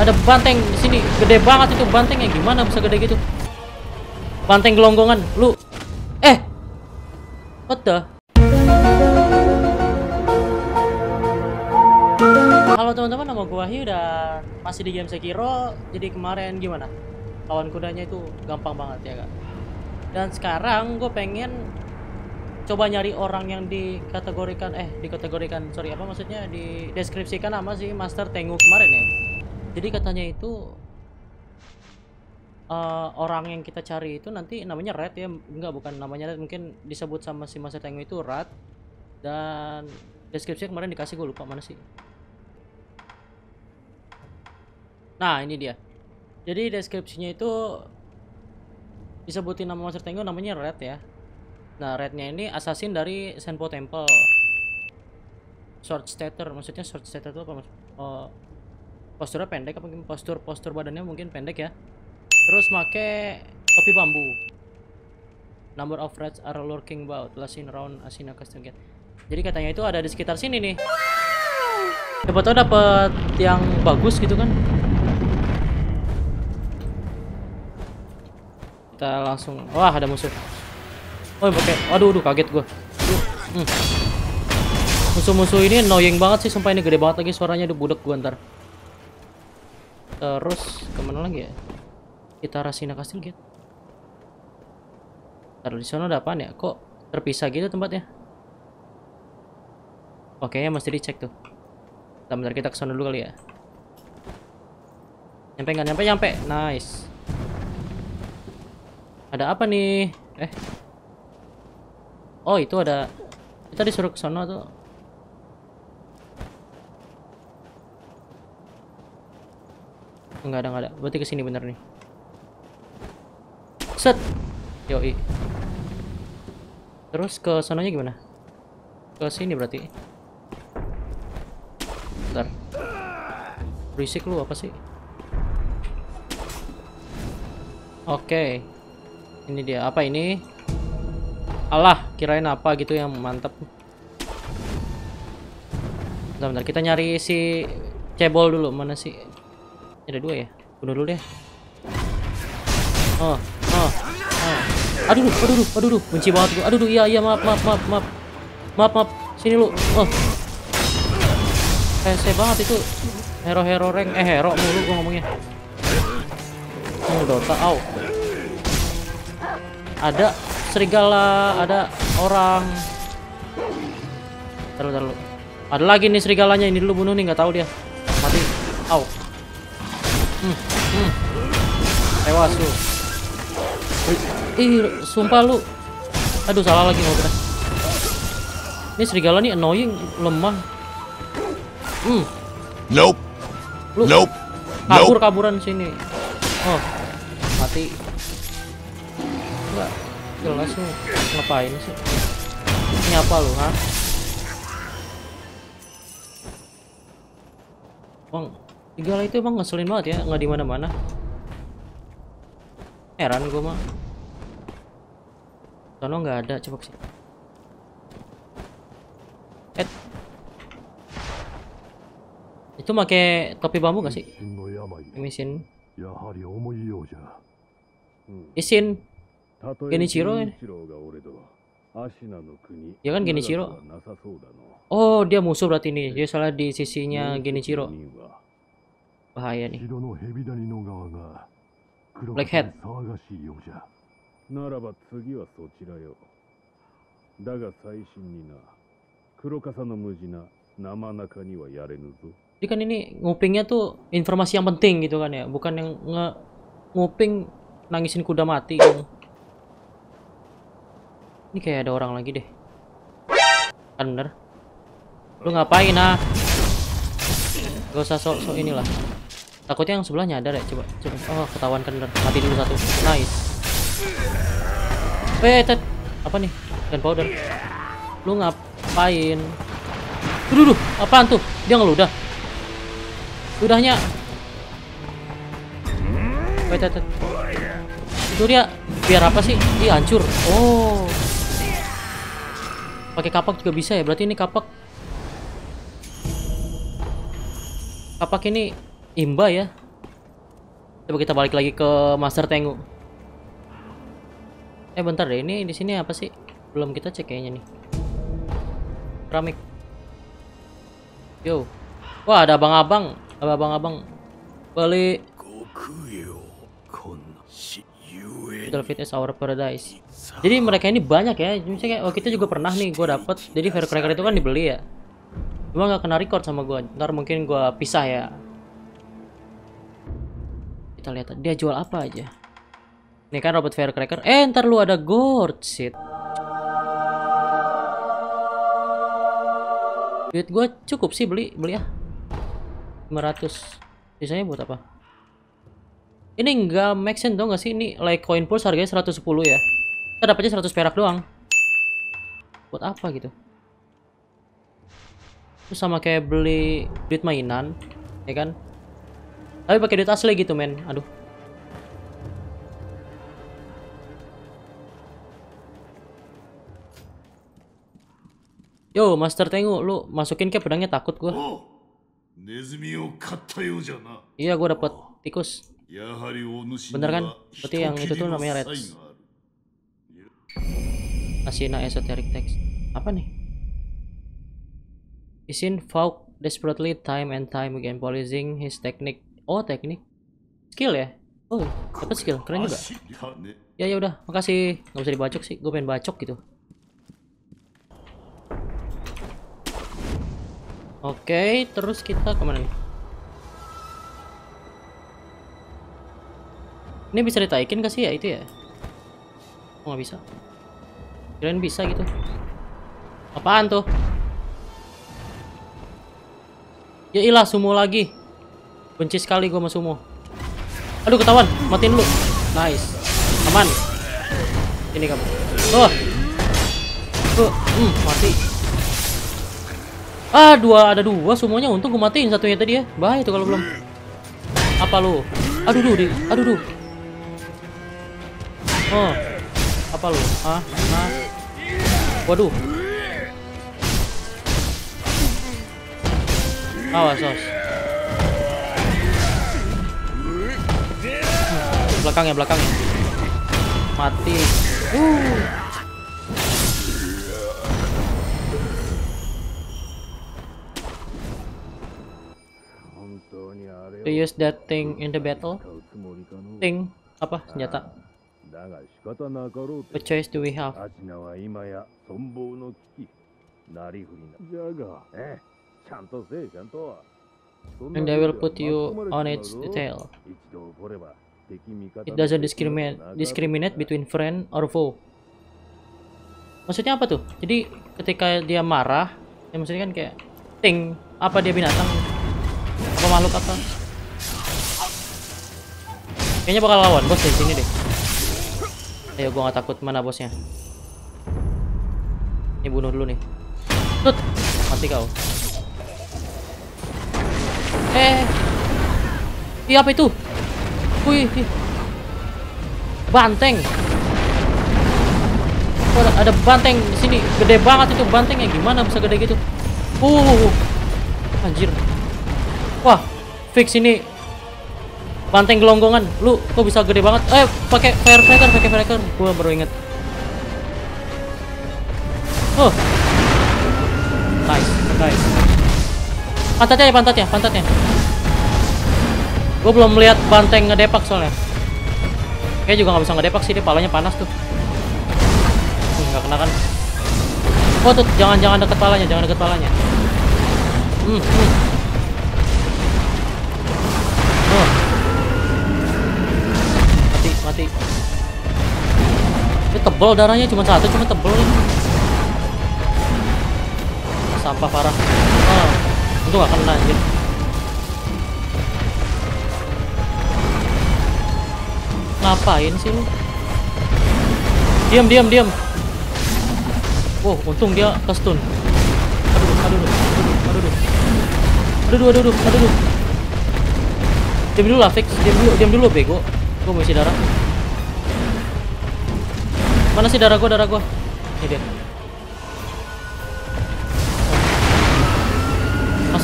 Ada banteng di sini, gede banget itu bantengnya. Gimana bisa gede gitu? Banteng gelonggongan, lu. Eh, what the? Halo teman-teman, nama gue Wahyu dan masih di game Sekiro. Jadi kemarin gimana? Lawan kudanya itu gampang banget ya kak. Dan sekarang gue pengen coba nyari orang yang dideskripsikan sama si Master Tengu kemarin ya. Jadi katanya itu orang yang kita cari itu nanti namanya Red ya. Enggak, bukan namanya Red, mungkin disebut sama si Master Tengu itu Red. Dan deskripsinya kemarin dikasih, gue lupa mana sih. Nah ini dia. Jadi deskripsinya itu disebutin nama Master Tengu, namanya Red ya. Nah, Rednya ini assassin dari Senpo Temple. Short stature, maksudnya short stature itu apa? Posturnya pendek apa mungkin postur badannya mungkin pendek ya. Terus make topi bambu. Number of rats are lurking about, lashing round asina custom get. Jadi katanya itu ada di sekitar sini nih. Dapat tau dapat yang bagus gitu kan. Kita langsung, wah ada musuh. Oh, pakai. Aduh, kaget gue. Musuh-musuh ini annoying banget sih, sumpah ini gede banget lagi suaranya, udah budek gue ntar. Terus kemana lagi ya? Kita rasina kastil gitu. Taruh di sana ada apaan ya? Kok terpisah gitu tempatnya? Oke, mesti dicek tuh. Bentar kita kesana dulu kali ya. Nyampe nggak? Nyampe. Nice. Ada apa nih? Oh itu ada, kita disuruh ke sana tuh. Enggak ada. Berarti kesini bener nih. Set. Yoi. Terus ke sananya gimana? Ke sini berarti. Bentar. Berisik lu apa sih? Oke. Ini dia. Apa ini? Allah, kirain apa gitu yang mantap. Bentar, kita nyari si cebol dulu. Mana sih? Ada dua ya? Bunuh dulu deh. Oh. Aduh, benci banget gua. Aduh, iya, maaf. Maaf, sini lu. Oh. Kece banget itu. Hero rank hero mulu gua ngomongnya. Oh, Dota. Au. Ada serigala, ada orang. Taruh. Ada lagi nih serigalanya, ini dulu bunuh nih, nggak tahu dia. Mati. Au. Tewas lu. Ih, sumpah lu. Aduh, salah lagi ngobrol. Ini serigala nih annoying, lemah. Nope. Lu. Nope. Kabur-kaburan sini. Oh. Mati. Enggak. Jelas lu ngapain sih? Ini apa lu, ha? Bang, serigala itu emang ngeselin banget ya, nggak di mana-mana. Heran gua mah. Sono nggak ada, coba sih. Itu pakai topi bambu nggak sih? Isshin. Genichiro ini. Ya kan Genichiro. Oh, dia musuh berarti nih. Dia salah di sisinya Genichiro. Bahaya nih. Blackhead. Jadi kan ini ngupingnya tuh informasi yang penting gitu kan ya, bukan yang nguping nangisin kuda mati. Ini kayak ada orang lagi deh. Kan bener. Lu ngapain ah? Gak usah sok-sok inilah. Takutnya yang sebelah nyadar ya, coba. Oh, ketahuan kan bener. Mati dulu satu. Nice. Apa nih? Gunpowder. Lu ngapain? Duh, apaan tuh? Dia ngeludah. Ludahnya. Itu dia biar apa sih? Dia hancur. Oh. Pakai kapak juga bisa ya, berarti ini kapak ini imba ya. Coba kita balik lagi ke Master Tengu. Bentar deh, ini di sini apa sih? Belum kita cek kayaknya nih. Keramik. Yo. Wah, ada abang-abang. Ada abang-abang. Balik. Little Fit is our paradise. Jadi mereka ini banyak ya. Misalnya oh, kita juga pernah nih, gue dapet. Jadi firecracker itu kan dibeli ya. Cuma nggak kena record sama gue. Ntar mungkin gue pisah ya. Kita lihat dia jual apa aja. Ini kan robot firecracker. Ntar lu ada gourd shit. Duit gue cukup sih beli ya. 500. Sisanya buat apa? Ini enggak make sense dong gak sih? Ini like coin pulse harganya 110 ya. Kita dapatnya 100 perak doang. Buat apa gitu? Itu sama kayak beli duit mainan, ya kan? Tapi pakai duit asli gitu, men. Aduh. Yo, Master Tengu, lu masukin ke pedangnya, takut gua. Iya, gua dapat tikus. Bener kan? Berarti yang itu tuh namanya Reds. Asina esoteric text. Apa nih? Isshin fought desperately time and time again, polishing his technique. Oh, teknik. Skill ya? Oh, dapat skill. Keren juga. Ya udah, makasih. Gak usah dibacok sih, gua pengen bacok gitu. Oke, terus kita kemana nih? Ini bisa ditaikin gak sih ya itu ya? Oh nggak bisa. Kirain bisa gitu. Apaan tuh? Ya ilah, sumo lagi. Benci sekali gue sama sumo. Aduh ketahuan, matiin lu. Nice, aman. Ini kamu. Mati. Ah, ada dua semuanya, untung gue matiin satunya tadi ya. Bahaya itu kalau belum. Apa lu? Aduh duh. Oh. Apa lu? Hah? Waduh. Awas, awas. Belakangnya. Mati. To use that thing in the battle. Thing apa senjata? What choice do we have? And they will put you on its tail. It doesn't discriminate between friend or foe. Maksudnya apa tuh? Jadi ketika dia marah, ya maksudnya kan kayak thing, apa dia binatang? Apa makhluk apa? Kayaknya bakal lawan bos di sini deh. Ayo gua nggak takut, mana bosnya? Ini bunuh dulu nih. Tut, mati kau. Iya apa itu? Wih, banteng. Oh, ada banteng di sini, gede banget itu bantengnya. Gimana bisa gede gitu? Anjir. Wah, fix ini banteng gelonggongan. Lu kok bisa gede banget? Pakai firecracker, gua baru inget. Oh. Nice. Pantatnya. Gua belum melihat banteng ngedepak soalnya. Kayak juga nggak bisa ngedepak sih, dia palanya panas tuh. Nggak kena kan? Oh tuh, jangan deket palanya, Mati. Ini tebel darahnya, cuma satu, cuma tebel ini. Sampah parah. Itu gak kena anjir. Ngapain sih lu? Diam. Wow, untung dia kestun. Aduh. Diam dulu lah, fix. Diam dulu bego. Gue mau isi darah. Mana sih darah gue? Ini dia.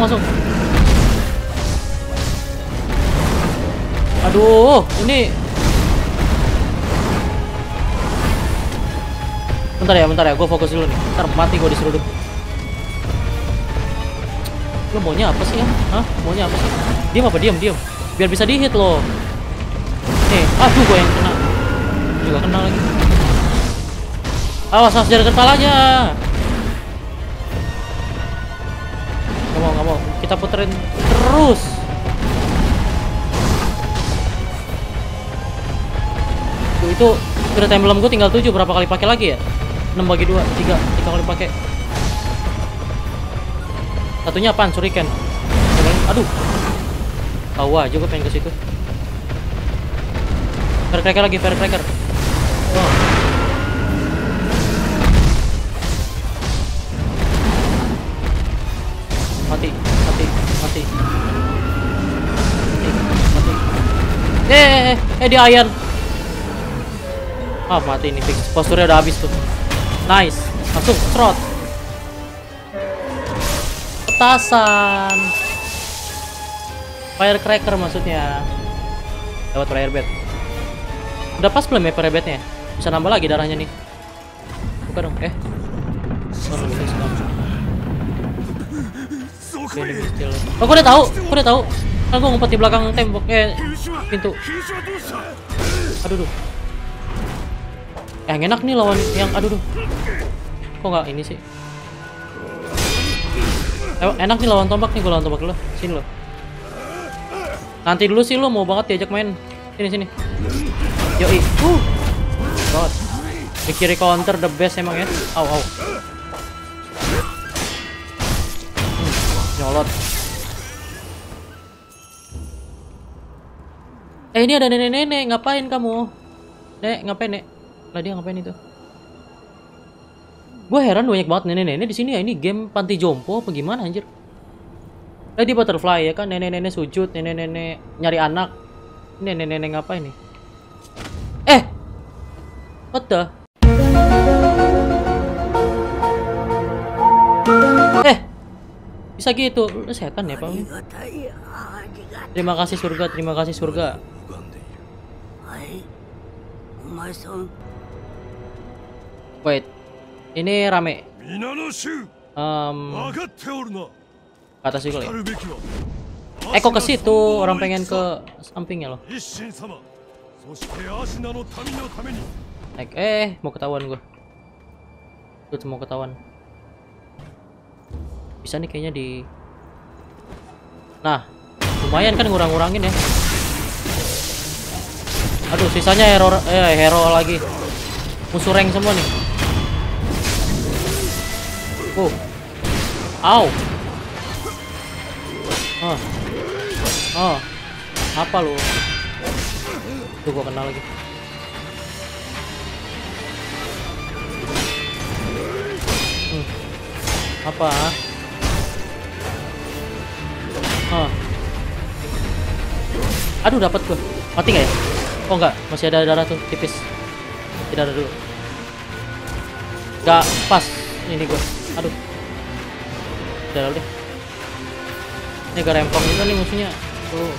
Masuk. Aduh, ini. Bentar ya, gue fokus dulu nih. Ntar mati gue diseruduk. Lo maunya apa sih ya? Hah? Maunya apa sih? Diam apa? Diam. Biar bisa di-hit lo. Nih, aduh gue yang kena. Juga kena lagi. Awas, harus dari kepalanya. Gak mau. Kita puterin terus. Duh, itu Spirit Emblem gue tinggal 7, berapa kali pakai lagi ya? 6 bagi 2, 3 kali pakai. Satunya apaan? Shuriken. Aduh. Tahu aja gue pengen ke situ. Firecracker lagi, firecracker. Oh. Mati. Di iron. Ah, mati ini. Posturnya udah habis tuh. Nice. Langsung trot. Petasan. Firecracker maksudnya. Dapat firebed. Udah pas belum ya firebednya? Bisa nambah lagi darahnya nih. Buka dong. Oh, gue udah tahu. Kan gue ngumpet di belakang tembok pintu. Aduh duh. Yang enak nih lawan yang aduh duh. Kok nggak ini sih? Enak nih lawan tombak nih, gue lawan tombak lo. Sini lo. Nanti dulu sih lo mau banget diajak main. Sini. Yoi. God. Di kiri counter the best emang ya. Au. Nyolot. Ini ada nenek-nenek, ngapain kamu? Nek, ngapain, Nek? Lah dia ngapain itu? Gue heran banyak banget nenek-nenek di sini ya, ini game panti jompo apa gimana anjir? Lady Butterfly ya kan, nenek-nenek sujud, nenek-nenek nyari anak. Nenek-nenek ngapain nih? What the? Bisa gitu, lu setan ya Pak. Terima kasih surga. Wait, ini rame. Ke atas dulu ya. Kok ke situ, orang pengen ke sampingnya loh. Naik, mau ketahuan gue. Tuh mau ketahuan. Bisa nih kayaknya di. Nah, lumayan kan ngurang-ngurangin ya. Aduh, sisanya hero lagi. Musuh rank semua nih. Oh. Au. Oh. Apa lu? Tuh gua kena lagi. Apa? Aduh, dapat gue. Mati nggak ya? Oh nggak, masih ada darah tuh, tipis. Tidak ada dulu. Nggak pas ini gue. Aduh. Udah lalu deh. Ini gak rempong juga nih musuhnya. Tuh.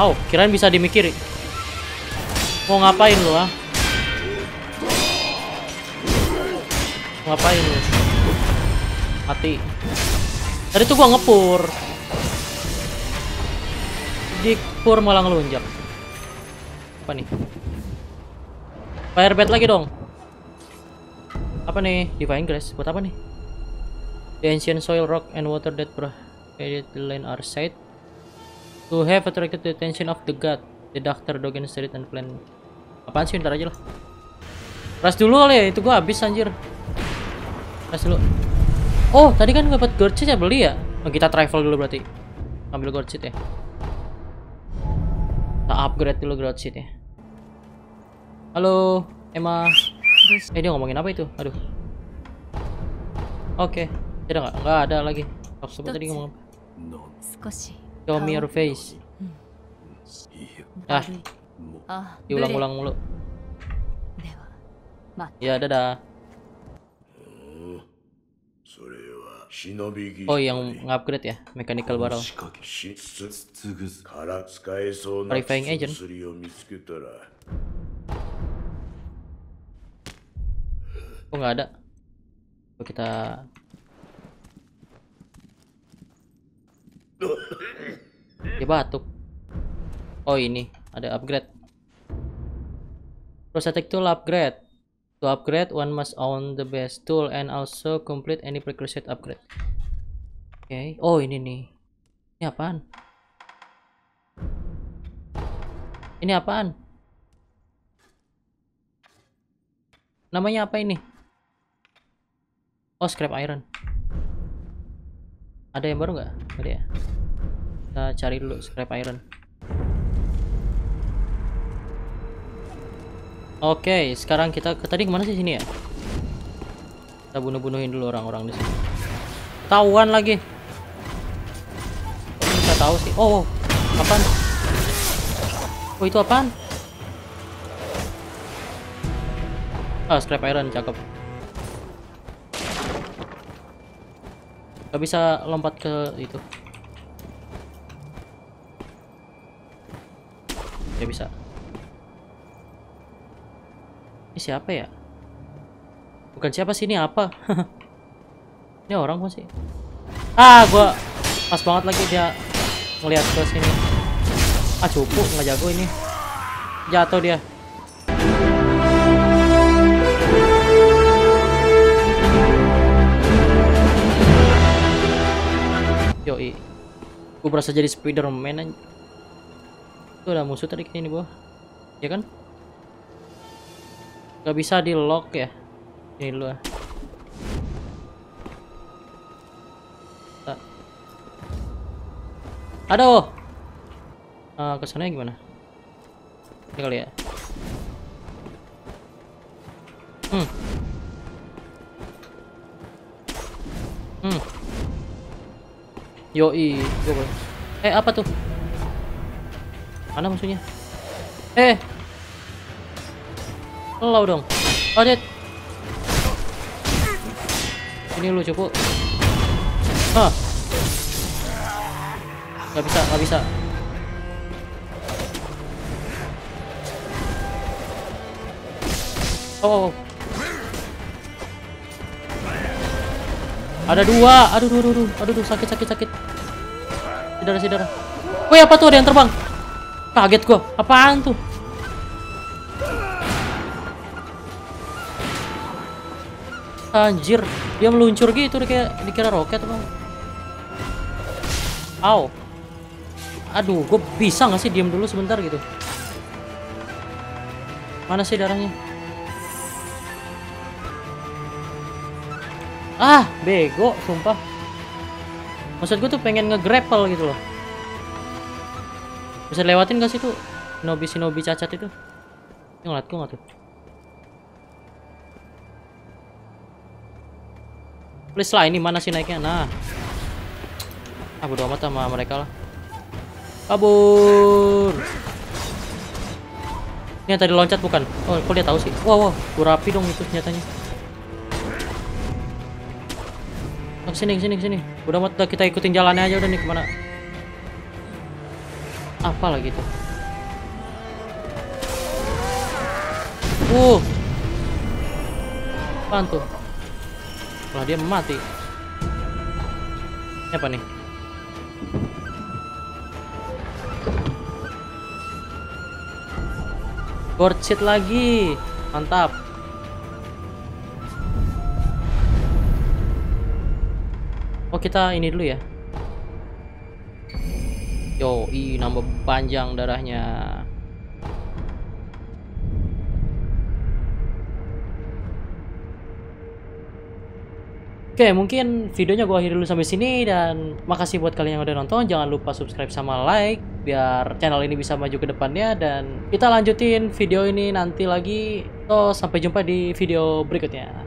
Oh, kirain bisa dimikirin. Mau ngapain lu, ah? Ngapain lu? Mati. Tadi tuh gua ngepur. Dipur malah ngelunjak. Apa nih? Firebed lagi dong. Apa nih? Divine Grace. Buat apa nih? The ancient soil, rock, and water that provided the land are said to have attracted the attention of the god, the doctor, dog, and spirit and plant. Apaan sih, ntar aja lah. Ras dulu kali ya, itu gua habis anjir. Ras dulu. Oh, tadi kan gua dapat gold sheet ya, beli ya. Oh, kita travel dulu berarti. Ambil gold sheet ya. Kita upgrade dulu gold sheet ya. Halo, Emma. Dia ngomongin apa itu? Aduh. Oke. Tidak enggak ada lagi. Maksudnya tadi ngomong apa? Show me your face. Diulang-ulang mulu. Nah, ya dadah. Oh, yang nge-upgrade ya, mechanical barrel. Purifying agent. Oh, nggak ada. Oh, kita dia batuk. Oh, ini ada upgrade. Prosthetic tool upgrade. To upgrade, one must own the best tool and also complete any prerequisite upgrade. Oke, okay. Oh ini nih. Ini apaan? Ini apaan? Namanya apa ini? Oh, scrap iron. Ada yang baru nggak? Ada ya? Kita cari dulu scrap iron. Oke, okay, sekarang kita tadi kemana sih sini ya? Kita bunuh-bunuhin dulu orang-orang di sini. Tauan lagi. Oh, bisa tahu sih. Oh, apaan? Oh, itu apaan? Ah, scrap iron, cakep. Gak bisa lompat ke itu. Ya bisa. Ini siapa ya? Bukan siapa sih, ini apa? Ini orang masih. Ah, gua pas banget lagi dia ngeliat ke sini. Ah, cupu, nggak jago ini. Jatuh dia. Yoi. Gua berasa jadi Spiderman aja. Itu ada musuh tadi kayaknya di bawah. Ya kan? Gak bisa di lock ya, ini dulu ya. Aduh, kesannya gimana? Ini kali ya. Yoi, gue boleh. Eh, apa tuh? Mana musuhnya? Eh. Low dong. Oh, dit. Ini lu cukup. Hah. Gak bisa, gak bisa. Oh. Ada dua. Aduh, sakit. Sidara. Woi, apa tuh ada yang terbang? Kaget gua. Apaan tuh? Anjir, dia meluncur gitu kayak dikira roket, Bang. Au. Aduh, gue bisa nggak sih diam dulu sebentar gitu? Mana sih darahnya? Ah, bego, sumpah. Maksud gue tuh pengen nge-grapple gitu loh. Bisa lewatin gak sih tuh shinobi cacat itu? Ngeliat gue nggak tuh? Please lah, ini mana sih naiknya? Nah, bodo amat sama mereka lah. Kabur. Ini yang tadi loncat bukan? Oh, kok dia tahu sih? Wow, rapi dong itu senjatanya. Oh, sini. Bodo amat, udah kita ikutin jalannya aja udah nih kemana? Apa lagi itu? Apaan tuh? Wah, dia mati. Ini apa nih? Gold sheet lagi. Mantap. Oh, kita ini dulu ya. Yo, nambah panjang darahnya. Oke, mungkin videonya gue akhiri dulu sampai sini, dan makasih buat kalian yang udah nonton. Jangan lupa subscribe sama like biar channel ini bisa maju ke depannya, dan kita lanjutin video ini nanti lagi. So, sampai jumpa di video berikutnya.